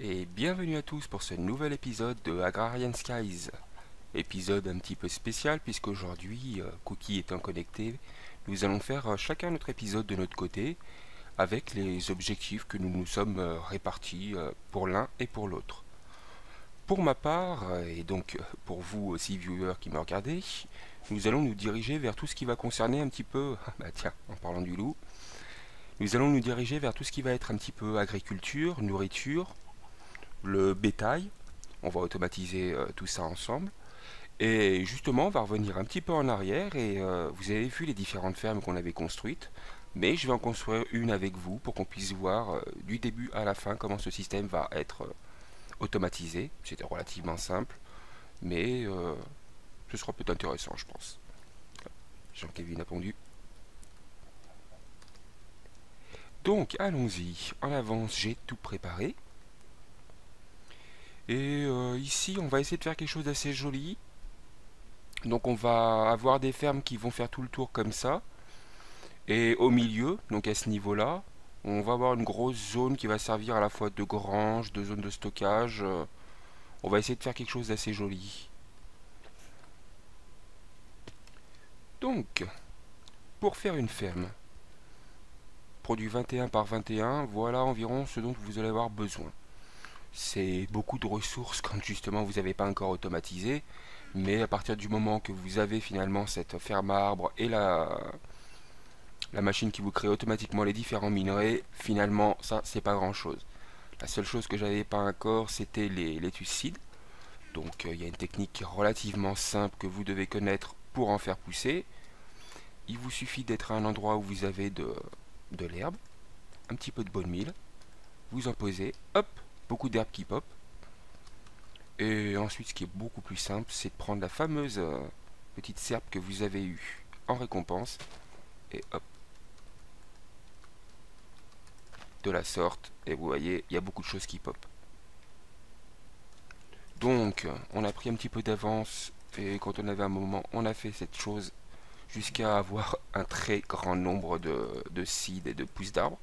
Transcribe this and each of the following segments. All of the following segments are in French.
Et bienvenue à tous pour ce nouvel épisode de Agrarian Skies. Épisode un petit peu spécial puisque aujourd'hui, Cookie étant connecté, nous allons faire chacun notre épisode de notre côté avec les objectifs que nous nous sommes répartis pour l'un et pour l'autre. Pour ma part, et donc pour vous aussi viewers qui me regardez, nous allons nous diriger vers tout ce qui va concerner un petit peu... Bah tiens, en parlant du loup, nous allons nous diriger vers tout ce qui va être un petit peu agriculture, nourriture, le bétail, on va automatiser tout ça ensemble, et justement on va revenir un petit peu en arrière, et vous avez vu les différentes fermes qu'on avait construites, mais je vais en construire une avec vous pour qu'on puisse voir du début à la fin comment ce système va être automatisé. C'était relativement simple, mais ce sera peut-être intéressant, je pense. Jean-Kévin a pondu. Donc allons-y, en avance j'ai tout préparé. Et ici, on va essayer de faire quelque chose d'assez joli. Donc on va avoir des fermes qui vont faire tout le tour comme ça. Et au milieu, donc à ce niveau-là, on va avoir une grosse zone qui va servir à la fois de grange, de zone de stockage. On va essayer de faire quelque chose d'assez joli. Donc, pour faire une ferme, produit 21 par 21, voilà environ ce dont vous allez avoir besoin. C'est beaucoup de ressources quand justement vous n'avez pas encore automatisé, mais à partir du moment que vous avez finalement cette ferme à arbre et la machine qui vous crée automatiquement les différents minerais, finalement ça c'est pas grand chose. La seule chose que j'avais pas encore c'était les tucides, donc il y a une technique relativement simple que vous devez connaître pour en faire pousser. Il vous suffit d'être à un endroit où vous avez de l'herbe, un petit peu de bonne mille, vous en posez, hop, beaucoup d'herbes qui pop. Et ensuite ce qui est beaucoup plus simple, c'est de prendre la fameuse petite serpe que vous avez eue en récompense et hop, de la sorte, et vous voyez il y a beaucoup de choses qui pop. Donc on a pris un petit peu d'avance et quand on avait un moment on a fait cette chose jusqu'à avoir un très grand nombre de seeds et de pousses d'arbres.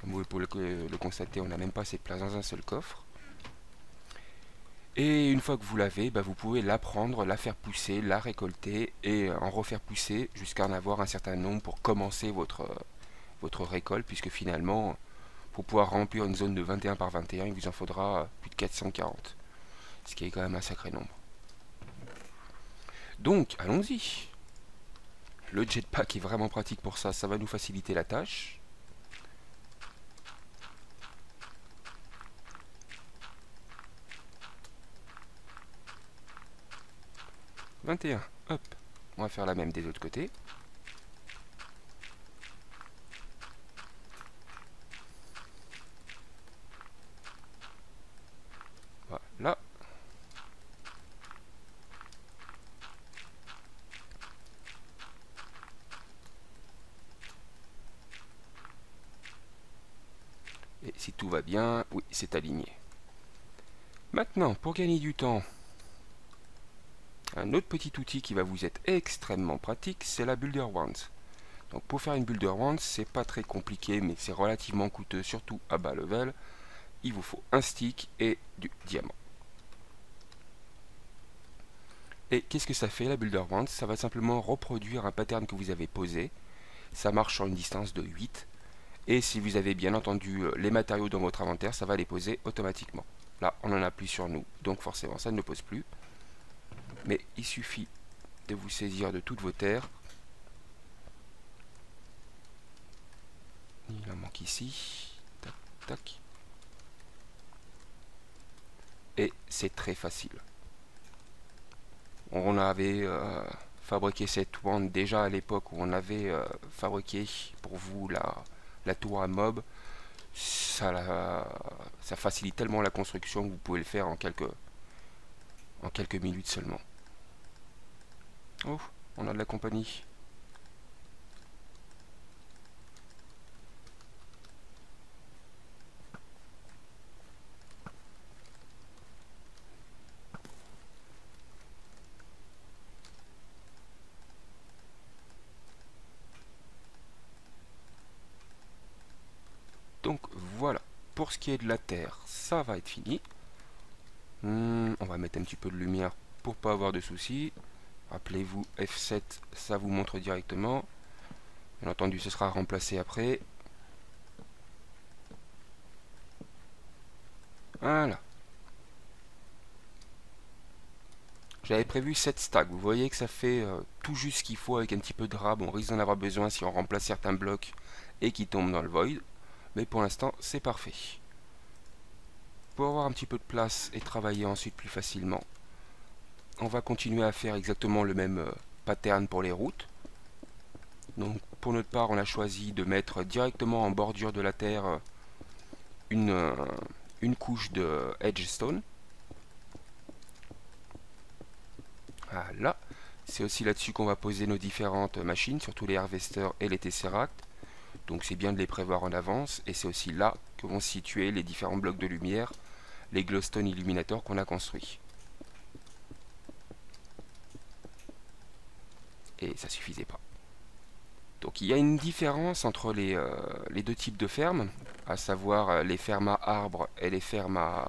Comme vous pouvez le constater, on n'a même pas assez de place dans un seul coffre. Et une fois que vous l'avez, bah vous pouvez la prendre, la faire pousser, la récolter et en refaire pousser jusqu'à en avoir un certain nombre pour commencer votre récolte, puisque finalement, pour pouvoir remplir une zone de 21 par 21, il vous en faudra plus de 440, ce qui est quand même un sacré nombre. Donc, allons-y. Le jetpack est vraiment pratique pour ça, ça va nous faciliter la tâche. Hop, on va faire la même des autres côtés. Voilà. Et si tout va bien, oui, c'est aligné. Maintenant, pour gagner du temps, un autre petit outil qui va vous être extrêmement pratique, c'est la Builder's Wand. Donc pour faire une Builder's Wand, c'est pas très compliqué, mais c'est relativement coûteux, surtout à bas level. Il vous faut un stick et du diamant. Et qu'est-ce que ça fait la Builder's Wand? Ça va simplement reproduire un pattern que vous avez posé. Ça marche sur une distance de 8. Et si vous avez bien entendu les matériaux dans votre inventaire, ça va les poser automatiquement. Là, on en a plus sur nous, donc forcément ça ne le pose plus. Mais il suffit de vous saisir de toutes vos terres. Il en manque ici. Tac, tac. Et c'est très facile. On avait fabriqué cette wand déjà à l'époque où on avait fabriqué pour vous la tour à mob. Ça facilite tellement la construction que vous pouvez le faire en quelques minutes seulement. Oh, on a de la compagnie. Donc voilà, Pour ce qui est de la terre, ça va être fini. On va mettre un petit peu de lumière pour pas avoir de soucis. Rappelez-vous, F7, ça vous montre directement. Bien entendu, ce sera remplacé après. Voilà. J'avais prévu 7 stacks. Vous voyez que ça fait tout juste ce qu'il faut avec un petit peu de rab. On risque d'en avoir besoin si on remplace certains blocs et qui tombent dans le void. Mais pour l'instant, c'est parfait. Pour avoir un petit peu de place et travailler ensuite plus facilement, on va continuer à faire exactement le même pattern pour les routes. Donc pour notre part, on a choisi de mettre directement en bordure de la terre une couche de Edge Stone. Voilà, c'est aussi là-dessus qu'on va poser nos différentes machines, surtout les harvesters et les Tesseract. Donc c'est bien de les prévoir en avance, et c'est aussi là que vont se situer les différents blocs de lumière, les Glow Stone Illuminator qu'on a construits. Et ça suffisait pas. Donc il y a une différence entre les deux types de fermes, à savoir les fermes à arbres et les fermes à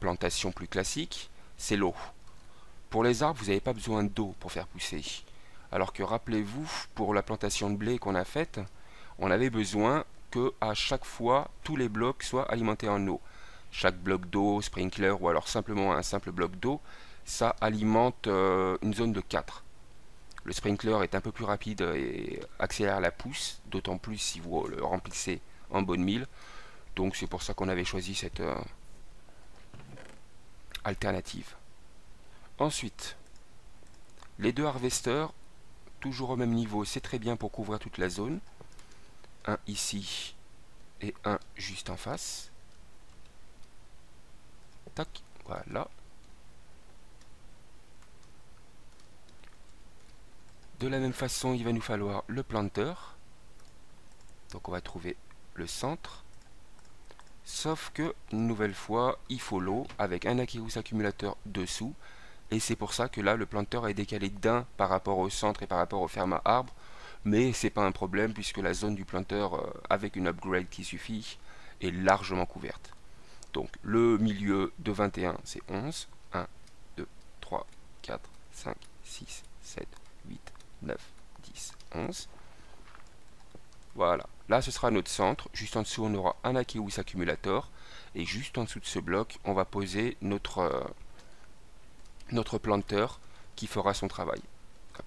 plantation plus classiques, c'est l'eau. Pour les arbres, vous n'avez pas besoin d'eau pour faire pousser. Alors que rappelez-vous, pour la plantation de blé qu'on a faite, on avait besoin que à chaque fois, tous les blocs soient alimentés en eau. Chaque bloc d'eau, sprinkler ou alors simplement un simple bloc d'eau, ça alimente une zone de 4. Le sprinkler est un peu plus rapide et accélère la pousse, d'autant plus si vous le remplissez en bonne mille. Donc c'est pour ça qu'on avait choisi cette alternative. Ensuite, les deux harvesters, toujours au même niveau, c'est très bien pour couvrir toute la zone. Un ici et un juste en face. Tac, voilà. De la même façon, il va nous falloir le planteur. Donc on va trouver le centre. Sauf que, une nouvelle fois, il faut l'eau avec un Aqueous Accumulator dessous. Et c'est pour ça que là, le planteur est décalé d'un par rapport au centre et par rapport aux fermes à arbres. Mais c'est pas un problème puisque la zone du planteur, avec une upgrade qui suffit, est largement couverte. Donc le milieu de 21, c'est 11. 1, 2, 3, 4, 5, 6, 7, 8, 9, 10, 11. Voilà. Là, ce sera notre centre. Juste en dessous, on aura un Aqueous Accumulator. Et juste en dessous de ce bloc, on va poser notre planteur qui fera son travail. Hop.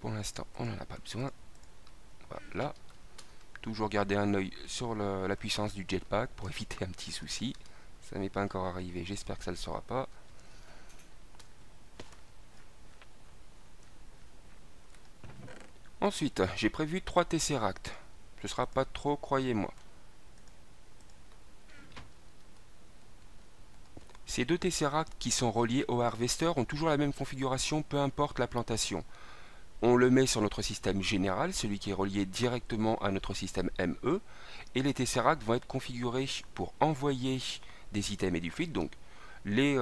Pour l'instant, on n'en a pas besoin. Voilà. Toujours garder un œil sur la puissance du jetpack pour éviter un petit souci. Ça n'est pas encore arrivé, j'espère que ça ne le sera pas. Ensuite, j'ai prévu 3 Tesseract. Ce sera pas trop, croyez-moi. Ces deux Tesseract qui sont reliés au harvester ont toujours la même configuration, peu importe la plantation. On le met sur notre système général, celui qui est relié directement à notre système ME, et les Tesseract vont être configurés pour envoyer des items et du fluide, donc les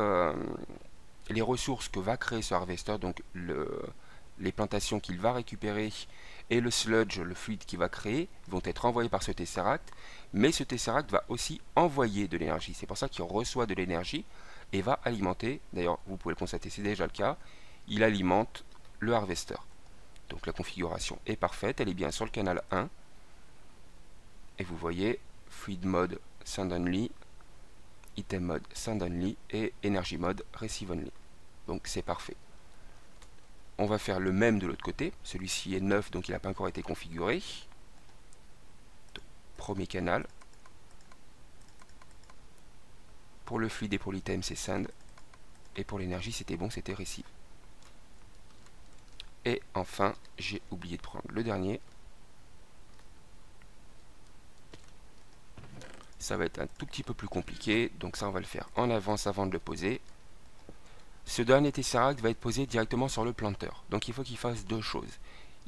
ressources que va créer ce harvester, donc les plantations qu'il va récupérer et le sludge, le fluide qu'il va créer, vont être envoyés par ce Tesseract, mais ce Tesseract va aussi envoyer de l'énergie. C'est pour ça qu'il reçoit de l'énergie et va alimenter, d'ailleurs vous pouvez le constater, c'est déjà le cas, il alimente le harvester. Donc la configuration est parfaite, elle est bien sur le canal 1. Et vous voyez, fluid mode send only, item mode send only et energy mode receive only. Donc c'est parfait. On va faire le même de l'autre côté. Celui-ci est neuf, donc il n'a pas encore été configuré. Premier canal. Pour le fluide et pour l'item, c'est send. Et pour l'énergie, c'était bon, c'était receive. Et enfin, j'ai oublié de prendre le dernier. Ça va être un tout petit peu plus compliqué. Donc ça, on va le faire en avance avant de le poser. Ce dernier Tesseract va être posé directement sur le planteur. Donc il faut qu'il fasse deux choses.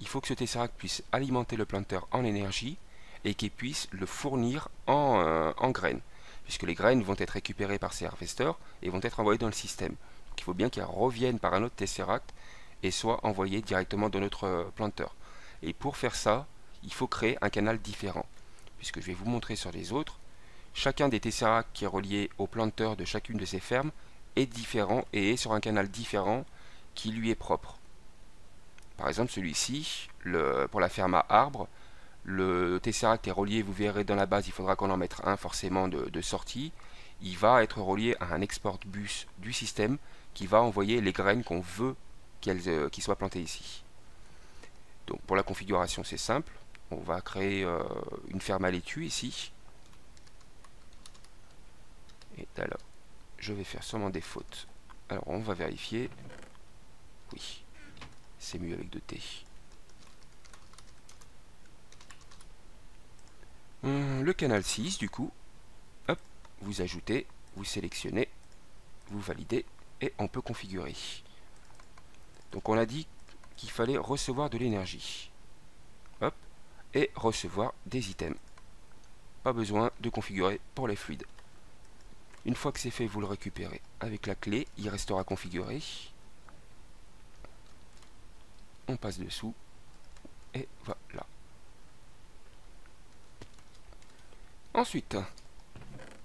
Il faut que ce Tesseract puisse alimenter le planteur en énergie et qu'il puisse le fournir en graines. Puisque les graines vont être récupérées par ces harvesters et vont être envoyées dans le système. Donc il faut bien qu'elles reviennent par un autre Tesseract et soient envoyées directement dans notre planteur. Et pour faire ça, il faut créer un canal différent. Puisque je vais vous montrer sur les autres, chacun des tesseracts qui est relié au planteur de chacune de ces fermes est différent et est sur un canal différent qui lui est propre. Par exemple celui-ci, pour la ferme à arbres, le tesseract est relié, vous verrez dans la base, il faudra qu'on en mette un forcément de sortie. Il va être relié à un export bus du système qui va envoyer les graines qu'on veut qui soient plantées ici. Donc pour la configuration c'est simple, on va créer une ferme à laitue ici. Et alors, je vais faire sûrement des fautes. Alors on va vérifier. Oui, c'est mieux avec 2T. Le canal 6 du coup, hop, vous ajoutez, vous sélectionnez, vous validez et on peut configurer. Donc on a dit qu'il fallait recevoir de l'énergie. Hop, et recevoir des items. Pas besoin de configurer pour les fluides. Une fois que c'est fait, vous le récupérez avec la clé, il restera configuré. On passe dessous, et voilà. Ensuite,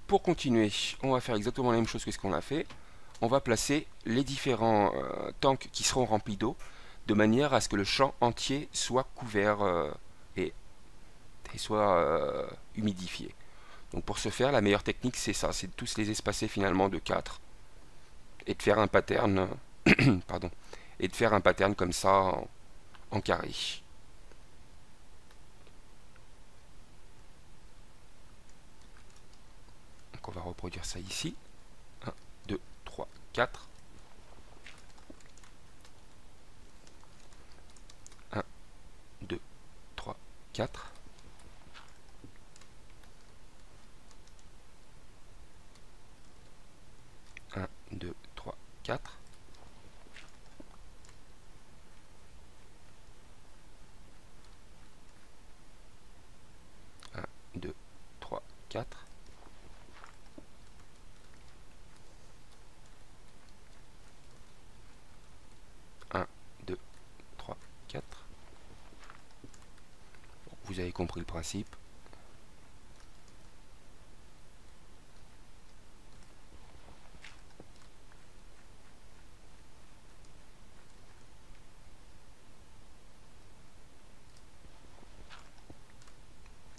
pour continuer, on va faire exactement la même chose que ce qu'on a fait. On va placer les différents tanks qui seront remplis d'eau, de manière à ce que le champ entier soit couvert et soit humidifié. Donc pour ce faire, la meilleure technique c'est ça, c'est de tous les espacer finalement de 4 et de faire un pattern pardon, et de faire un pattern comme ça en carré. Donc on va reproduire ça ici. 1, 2, 3, 4. 1, 2, 3, 4. Vous avez compris le principe.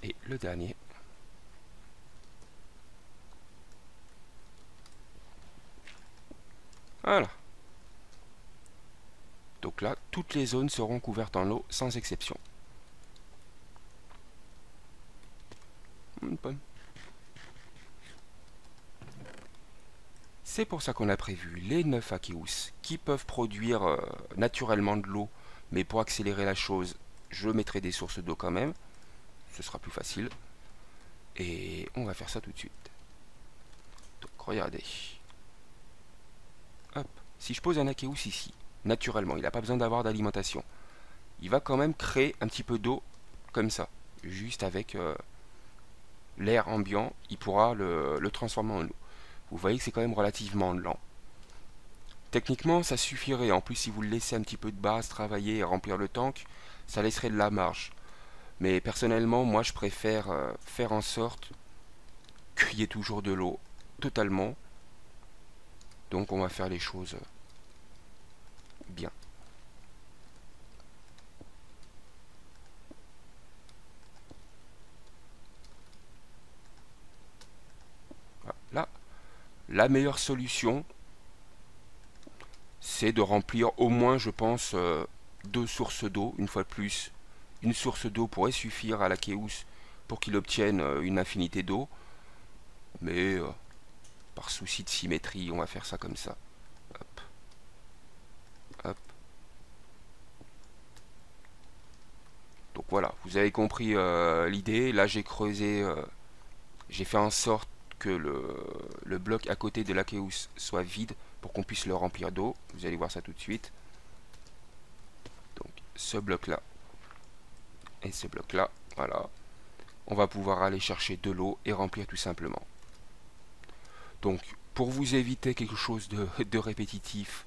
Et le dernier. Voilà. Donc là, toutes les zones seront couvertes en eau sans exception. C'est pour ça qu'on a prévu les 9 Aqueous qui peuvent produire naturellement de l'eau, mais pour accélérer la chose, je mettrai des sources d'eau quand même, ce sera plus facile, et on va faire ça tout de suite. Donc regardez, hop, si je pose un Aqueous ici, naturellement, il n'a pas besoin d'avoir d'alimentation, il va quand même créer un petit peu d'eau comme ça, juste avec... l'air ambiant, il pourra le transformer en eau. Vous voyez que c'est quand même relativement lent. Techniquement, ça suffirait. En plus, si vous le laissez un petit peu de base, travailler et remplir le tank, ça laisserait de la marge. Mais personnellement, moi, je préfère faire en sorte qu'il y ait toujours de l'eau totalement. Donc, on va faire les choses bien. La meilleure solution, c'est de remplir au moins, je pense, 2 sources d'eau, une fois de plus. Une source d'eau pourrait suffire à l'Aqueous pour qu'il obtienne une infinité d'eau. Mais, par souci de symétrie, on va faire ça comme ça. Hop. Hop. Donc voilà, vous avez compris l'idée. Là, j'ai creusé, j'ai fait en sorte que le bloc à côté de l'Aqueous soit vide pour qu'on puisse le remplir d'eau. Vous allez voir ça tout de suite. Donc ce bloc là et ce bloc là, voilà, on va pouvoir aller chercher de l'eau et remplir tout simplement. Donc pour vous éviter quelque chose de répétitif,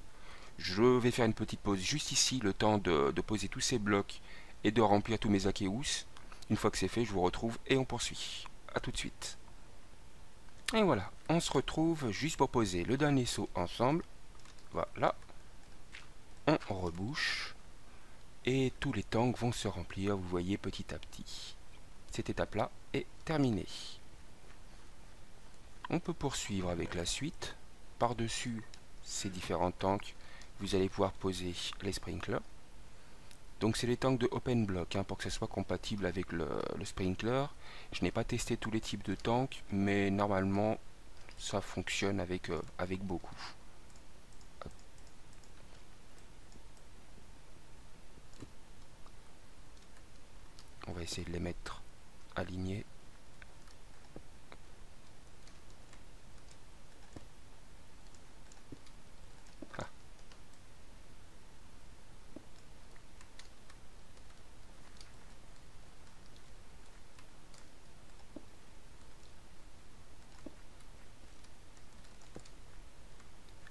je vais faire une petite pause juste ici, le temps de poser tous ces blocs et de remplir tous mes Aqueous. Une fois que c'est fait, je vous retrouve et on poursuit. A tout de suite. Et voilà, on se retrouve juste pour poser le dernier seau ensemble. Voilà. On rebouche. Et tous les tanks vont se remplir, vous voyez, petit à petit. Cette étape-là est terminée. On peut poursuivre avec la suite. Par-dessus ces différents tanks, vous allez pouvoir poser les sprinklers. Donc c'est les tanks de open block pour que ce soit compatible avec le sprinkler. Je n'ai pas testé tous les types de tanks, mais normalement ça fonctionne avec, avec beaucoup. On va essayer de les mettre alignés.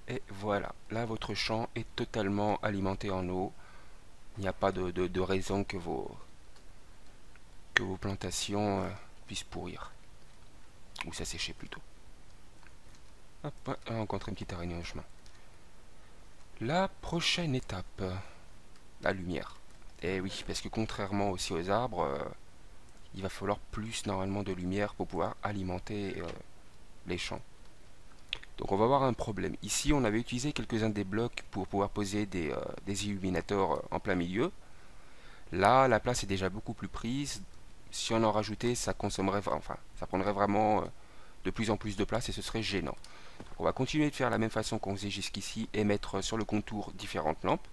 Et voilà, là votre champ est totalement alimenté en eau. Il n'y a pas de raison que vos plantations puissent pourrir. Ou s'assécher plutôt. Hop, on a rencontré une petite araignée en chemin. La prochaine étape, la lumière. Et oui, parce que contrairement aussi aux arbres, il va falloir plus normalement de lumière pour pouvoir alimenter les champs. Donc on va avoir un problème. Ici, on avait utilisé quelques-uns des blocs pour pouvoir poser des illuminateurs en plein milieu. Là, la place est déjà beaucoup plus prise. Si on en rajoutait, ça consommerait, enfin, ça prendrait vraiment de plus en plus de place et ce serait gênant. Donc on va continuer de faire la même façon qu'on faisait jusqu'ici et mettre sur le contour différentes lampes.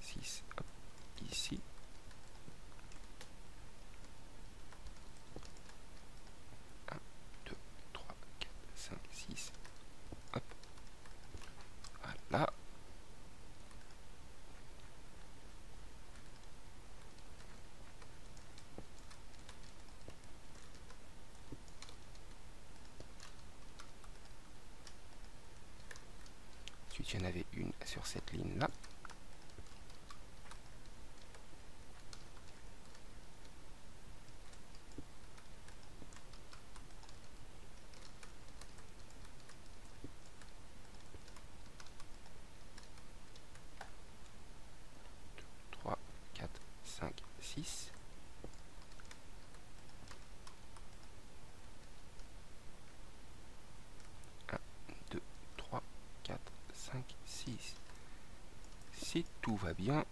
6, hop, ici. Là. Ensuite, il y en avait une sur cette ligne-là. Bien,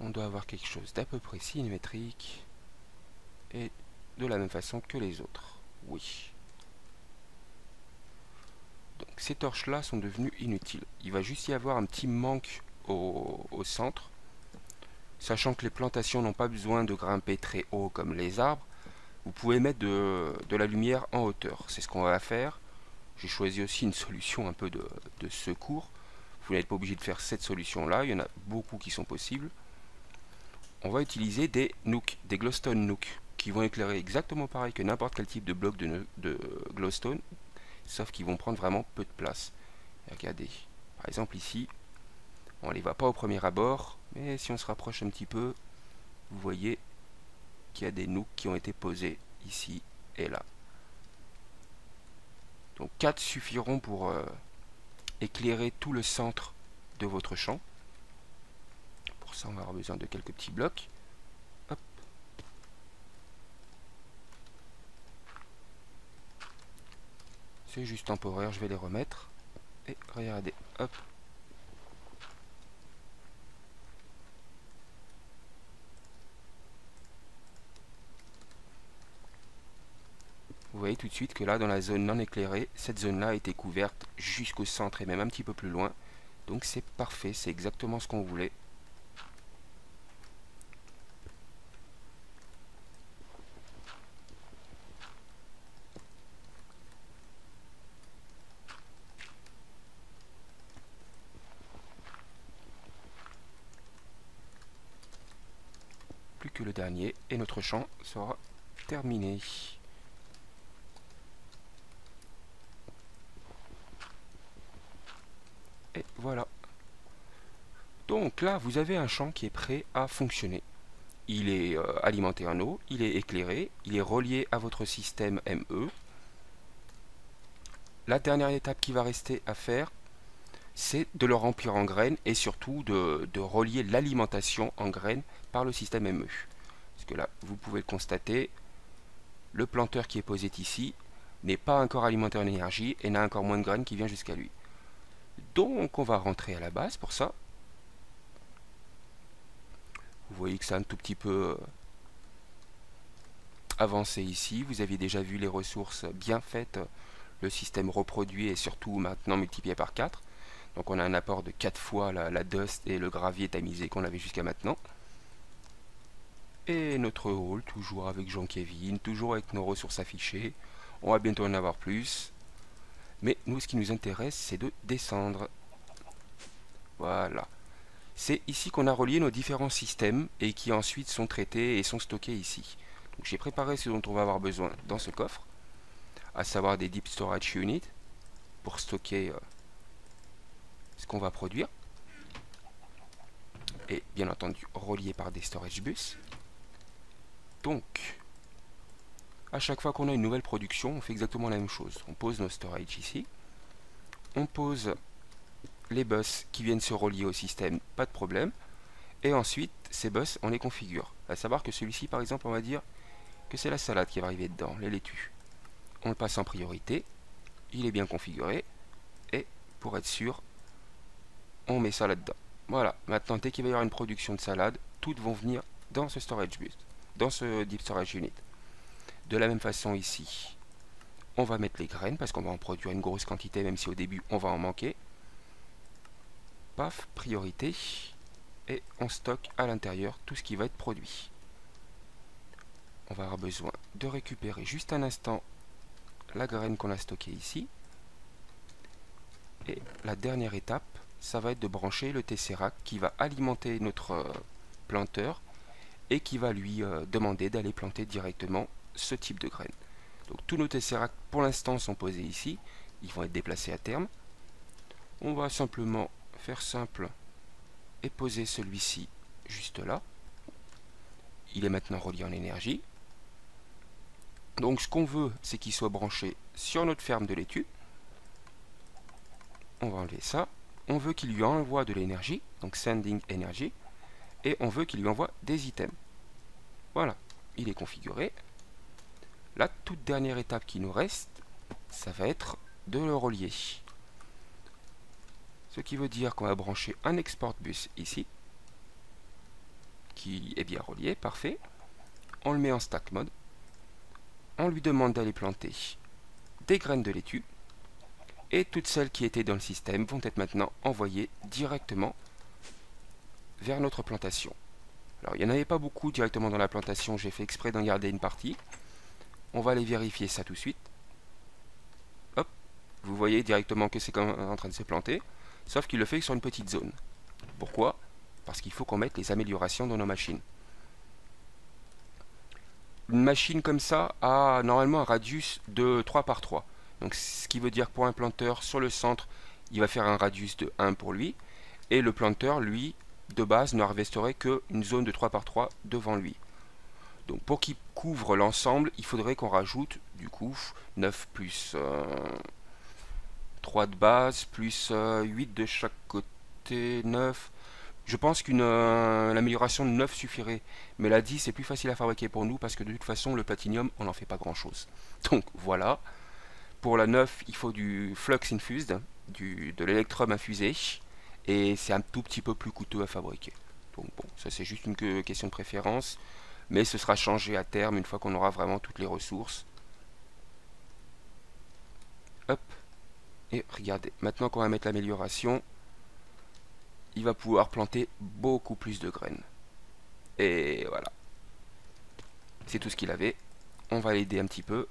on doit avoir quelque chose d'à peu près symétrique et de la même façon que les autres. Oui, donc ces torches là sont devenues inutiles. Il va juste y avoir un petit manque au centre, sachant que les plantations n'ont pas besoin de grimper très haut comme les arbres. Vous pouvez mettre de la lumière en hauteur, c'est ce qu'on va faire. J'ai choisi aussi une solution un peu de secours. Vous n'êtes pas obligé de faire cette solution là, il y en a beaucoup qui sont possibles. On va utiliser des nooks, des glowstone nooks, qui vont éclairer exactement pareil que n'importe quel type de bloc de glowstone, sauf qu'ils vont prendre vraiment peu de place. Et regardez, par exemple ici, on les voit pas au premier abord, mais si on se rapproche un petit peu, vous voyez qu'il y a des nooks qui ont été posés ici et là. Donc 4 suffiront pour éclairer tout le centre de votre champ. Pour ça, on va avoir besoin de quelques petits blocs. Hop. C'est juste temporaire, je vais les remettre. Et regardez, hop. Vous voyez tout de suite que là, dans la zone non éclairée, cette zone-là a été couverte jusqu'au centre et même un petit peu plus loin. Donc c'est parfait, c'est exactement ce qu'on voulait. Plus que le dernier et notre champ sera terminé. Voilà, Donc là, vous avez un champ qui est prêt à fonctionner. Il est alimenté en eau, il est éclairé, il est relié à votre système ME. La dernière étape qui va rester à faire, c'est de le remplir en graines et surtout de relier l'alimentation en graines par le système ME. Parce que là, vous pouvez le constater, le planteur qui est posé ici n'est pas encore alimenté en énergie et n'a encore moins de graines qui vient jusqu'à lui. Donc on va rentrer à la base pour ça. Vous voyez que ça a un tout petit peu avancé ici. Vous aviez déjà vu les ressources bien faites, le système reproduit et surtout maintenant multiplié par 4. Donc on a un apport de 4 fois la dust et le gravier tamisé qu'on avait jusqu'à maintenant. Et notre haul, toujours avec Jean-Kévin, toujours avec nos ressources affichées. On va bientôt en avoir plus. Mais nous, ce qui nous intéresse, c'est de descendre. Voilà. C'est ici qu'on a relié nos différents systèmes et qui ensuite sont traités et sont stockés ici. Donc j'ai préparé ce dont on va avoir besoin dans ce coffre, à savoir des Deep Storage Unit pour stocker ce qu'on va produire. Et bien entendu relié par des storage bus. Donc, à chaque fois qu'on a une nouvelle production, on fait exactement la même chose. On pose nos storage ici. On pose les bus qui viennent se relier au système, pas de problème. Et ensuite, ces bus, on les configure. À savoir que celui-ci, par exemple, on va dire que c'est la salade qui va arriver dedans, les laitues. On le passe en priorité. Il est bien configuré. Et pour être sûr, on met ça là-dedans. Voilà. Maintenant, dès qu'il va y avoir une production de salade, toutes vont venir dans ce storage bus, dans ce Deep Storage Unit. De la même façon ici, on va mettre les graines parce qu'on va en produire une grosse quantité, même si au début on va en manquer. Paf, priorité, et on stocke à l'intérieur tout ce qui va être produit. On va avoir besoin de récupérer juste un instant la graine qu'on a stockée ici. Et la dernière étape, ça va être de brancher le Tesseract qui va alimenter notre planteur et qui va lui demander d'aller planter directement ce type de graines. Donc tous nos tesseracts pour l'instant sont posés ici, ils vont être déplacés à terme. On va simplement faire simple et poser celui-ci juste là. Il est maintenant relié en énergie. Donc ce qu'on veut, c'est qu'il soit branché sur notre ferme de laitue. On va enlever ça. On veut qu'il lui envoie de l'énergie, donc sending energy, et on veut qu'il lui envoie des items. Voilà, il est configuré. La toute dernière étape qui nous reste, ça va être de le relier. Ce qui veut dire qu'on va brancher un export bus ici, qui est bien relié, parfait. On le met en stack mode. On lui demande d'aller planter des graines de laitue. Et toutes celles qui étaient dans le système vont être maintenant envoyées directement vers notre plantation. Alors il n'y en avait pas beaucoup directement dans la plantation, j'ai fait exprès d'en garder une partie. On va aller vérifier ça tout de suite. Hop, vous voyez directement que c'est en train de se planter, sauf qu'il le fait sur une petite zone. Pourquoi? Parce qu'il faut qu'on mette les améliorations dans nos machines. Une machine comme ça a normalement un radius de 3 par 3. Donc ce qui veut dire que pour un planteur, sur le centre, il va faire un radius de 1 pour lui. Et le planteur, lui, de base, ne harvesterait qu'une zone de 3 par 3 devant lui. Donc pour qu'il couvre l'ensemble, il faudrait qu'on rajoute du coup 9 plus 3 de base, plus 8 de chaque côté, 9. Je pense qu'une l'amélioration de 9 suffirait, mais la 10 c'est plus facile à fabriquer pour nous parce que de toute façon le platinium on n'en fait pas grand chose. Donc voilà, pour la 9 il faut du flux infused, de l'électrum infusé, et c'est un tout petit peu plus coûteux à fabriquer. Donc bon, ça c'est juste une question de préférence. Mais ce sera changé à terme une fois qu'on aura vraiment toutes les ressources. Hop. Et regardez, maintenant qu'on va mettre l'amélioration, il va pouvoir planter beaucoup plus de graines. Et voilà. C'est tout ce qu'il avait. On va l'aider un petit peu.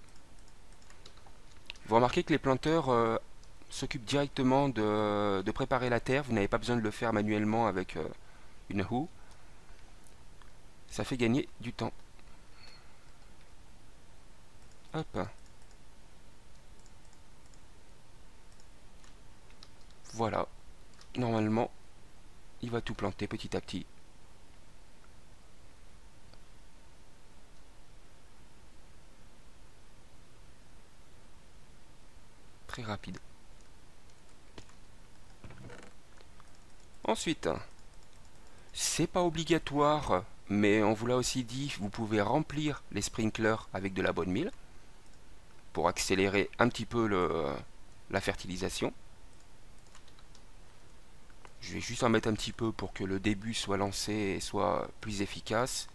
Vous remarquez que les planteurs s'occupent directement de préparer la terre. Vous n'avez pas besoin de le faire manuellement avec une houe. Ça fait gagner du temps. Hop. Voilà. Normalement, il va tout planter petit à petit. Très rapide. Ensuite, c'est pas obligatoire, mais on vous l'a aussi dit, vous pouvez remplir les sprinklers avec de la bonne mille pour accélérer un petit peu la fertilisation. Je vais juste en mettre un petit peu pour que le début soit lancé et soit plus efficace.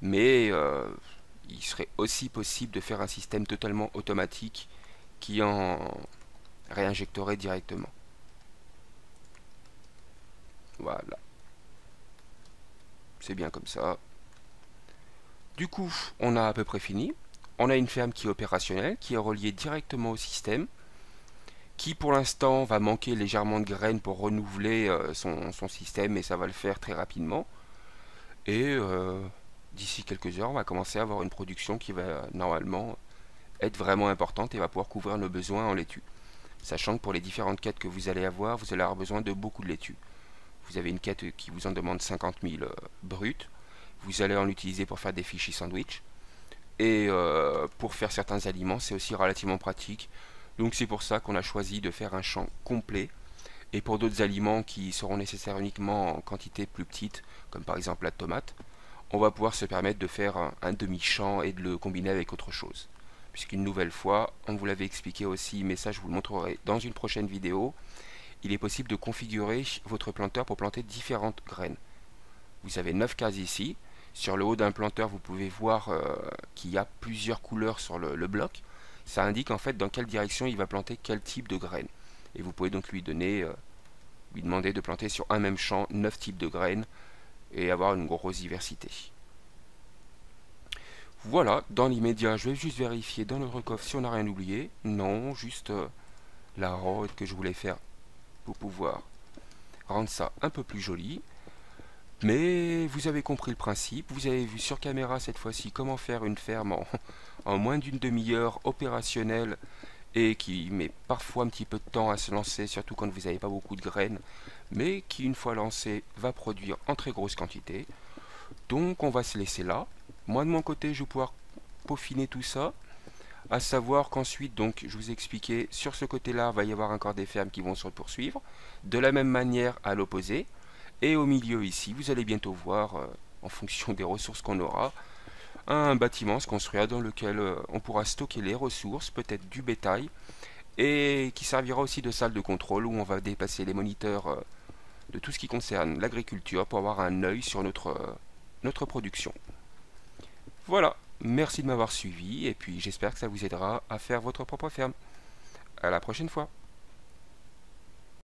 Mais il serait aussi possible de faire un système totalement automatique qui en réinjecterait directement. Voilà. C'est bien comme ça. Du coup, on a à peu près fini. On a une ferme qui est opérationnelle, qui est reliée directement au système, qui pour l'instant va manquer légèrement de graines pour renouveler son système, et ça va le faire très rapidement. Et d'ici quelques heures, on va commencer à avoir une production qui va normalement être vraiment importante et va pouvoir couvrir nos besoins en laitue. Sachant que pour les différentes quêtes que vous allez avoir besoin de beaucoup de laitue. Vous avez une quête qui vous en demande 50 000 brutes. Vous allez en utiliser pour faire des fishies sandwich. Et pour faire certains aliments, c'est aussi relativement pratique. Donc c'est pour ça qu'on a choisi de faire un champ complet. Et pour d'autres aliments qui seront nécessaires uniquement en quantité plus petite, comme par exemple la tomate, on va pouvoir se permettre de faire un demi-champ et de le combiner avec autre chose. Puisqu'une nouvelle fois, on vous l'avait expliqué aussi, mais ça je vous le montrerai dans une prochaine vidéo, il est possible de configurer votre planteur pour planter différentes graines. Vous avez 9 cases ici. Sur le haut d'un planteur, vous pouvez voir qu'il y a plusieurs couleurs sur le bloc. Ça indique en fait dans quelle direction il va planter quel type de graines. Et vous pouvez donc lui demander de planter sur un même champ 9 types de graines et avoir une grosse diversité. Voilà, dans l'immédiat, je vais juste vérifier dans le recoffre si on n'a rien oublié. Non, juste la route que je voulais faire pour pouvoir rendre ça un peu plus joli. Mais vous avez compris le principe, vous avez vu sur caméra cette fois-ci comment faire une ferme en moins d'une demi-heure opérationnelle et qui met parfois un petit peu de temps à se lancer, surtout quand vous n'avez pas beaucoup de graines, mais qui une fois lancée va produire en très grosse quantité. Donc on va se laisser là. Moi de mon côté je vais pouvoir peaufiner tout ça, à savoir qu'ensuite, donc je vous ai expliqué, sur ce côté-là va y avoir encore des fermes qui vont se poursuivre, de la même manière à l'opposé. Et au milieu ici, vous allez bientôt voir, en fonction des ressources qu'on aura, un bâtiment se construira dans lequel on pourra stocker les ressources, peut-être du bétail, et qui servira aussi de salle de contrôle où on va dépasser les moniteurs de tout ce qui concerne l'agriculture pour avoir un œil sur notre production. Voilà, merci de m'avoir suivi, et puis j'espère que ça vous aidera à faire votre propre ferme. À la prochaine fois.